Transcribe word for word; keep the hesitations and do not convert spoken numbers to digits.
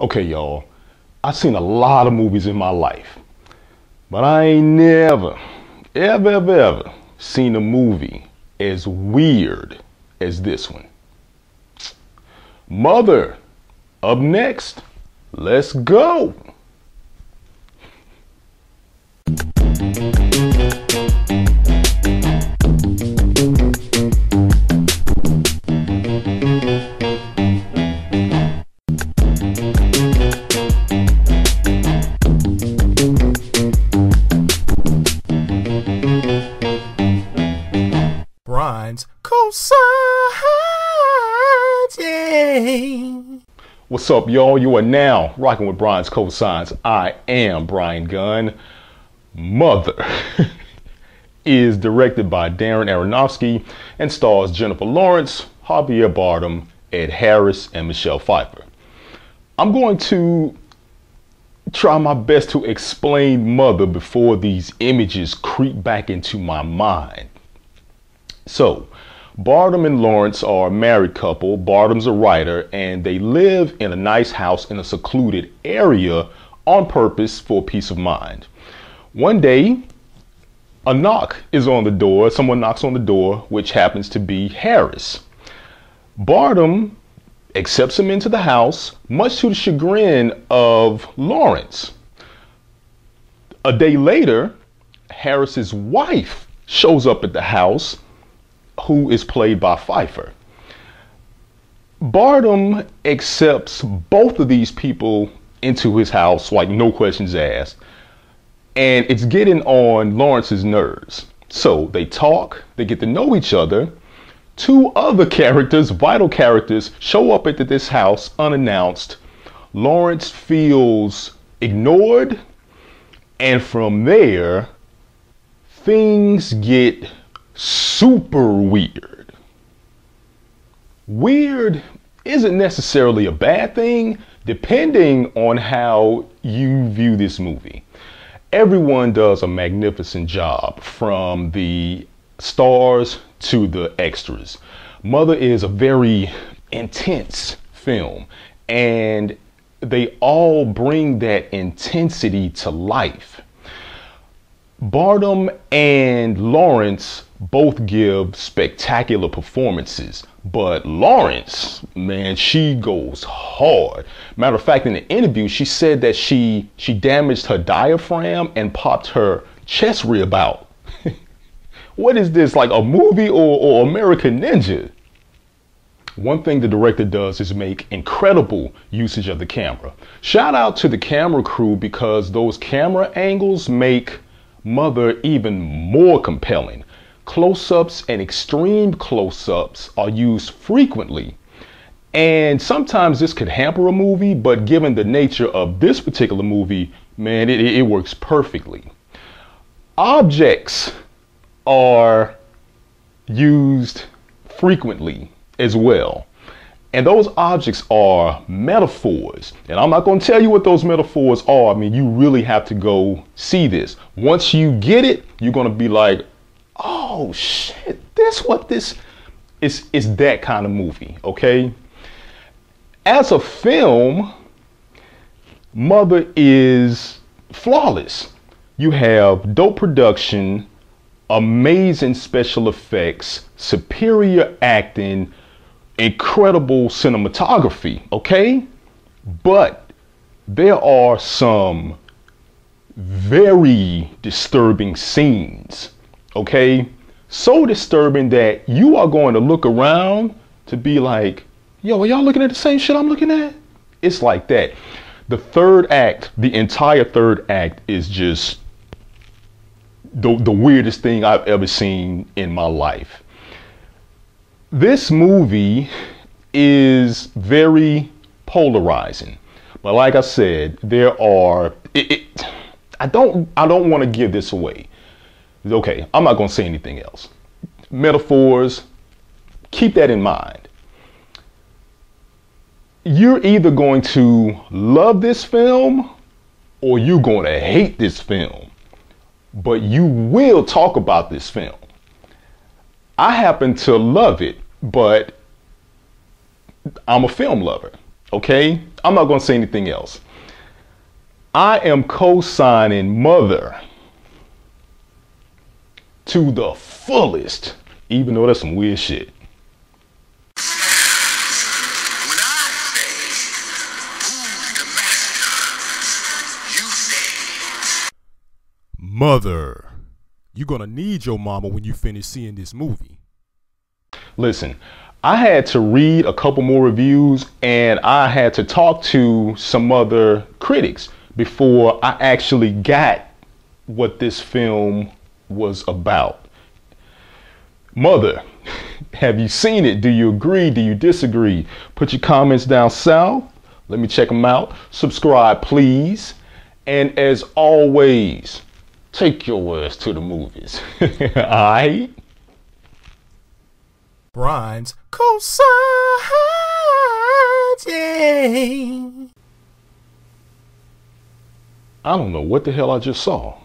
Okay, y'all, I've seen a lot of movies in my life, but I ain't never, ever, ever, ever seen a movie as weird as this one. Mother, up next, let's go. Brian's Co-signs, yeah. What's up, y'all? You are now rocking with Brian's Co-signs. I am Brian Gunn. Mother is directed by Darren Aronofsky and stars Jennifer Lawrence, Javier Bardem, Ed Harris, and Michelle Pfeiffer. I'm going to try my best to explain Mother before these images creep back into my mind. So, Bardem and Lawrence are a married couple. Bardem's a writer, and they live in a nice house in a secluded area on purpose for peace of mind. One day, a knock is on the door. Someone knocks on the door, which happens to be Harris. Bardem accepts him into the house, much to the chagrin of Lawrence. A day later, Harris's wife shows up at the house, who is played by Pfeiffer. Bardem accepts both of these people into his house, like no questions asked, and it's getting on Lawrence's nerves. So they talk, they get to know each other. Two other characters, vital characters, show up at this house unannounced. Lawrence feels ignored, and from there, things get super weird. Weird isn't necessarily a bad thing, depending on how you view this movie. Everyone does a magnificent job, from the stars to the extras. Mother is a very intense film, and they all bring that intensity to life. Bardem and Lawrence both give spectacular performances, but Lawrence, man, she goes hard. Matter of fact, in the interview, she said that she she damaged her diaphragm and popped her chest rib out. What is this, like a movie or, or American Ninja? One thing the director does is make incredible usage of the camera. Shout out to the camera crew, because those camera angles make Mother even more compelling. Close-ups and extreme close-ups are used frequently, and sometimes this could hamper a movie, but given the nature of this particular movie, man, it, it works perfectly. Objects are used frequently as well, and those objects are metaphors. And I'm not going to tell you what those metaphors are. I mean, you really have to go see this. Once you get it, you're going to be like, oh shit, that's what this is. It's that kind of movie, okay? As a film, Mother is flawless. You have dope production, amazing special effects, superior acting, incredible cinematography, okay? But there are some very disturbing scenes, okay? So disturbing that you are going to look around to be like, yo, are y'all looking at the same shit I'm looking at? It's like that. The third act, the entire third act, is just the, the weirdest thing I've ever seen in my life. This movie is very polarizing, but like I said, there are it, it, I don't I don't want to give this away. Okay, I'm not going to say anything else. Metaphors, keep that in mind. You're either going to love this film or you're going to hate this film, but you will talk about this film. I happen to love it, but I'm a film lover. Okay? I'm not going to say anything else. I am co-signing Mother to the fullest, even though that's some weird shit. Mother. You're gonna need your mama when you finish seeing this movie. Listen, I had to read a couple more reviews and I had to talk to some other critics before I actually got what this film was about. Mother, have you seen it? Do you agree? Do you disagree? Put your comments down south. Let me check them out. Subscribe, please. And as always, take your words to the movies. Alright? Brian's Co-signs. I don't know what the hell I just saw.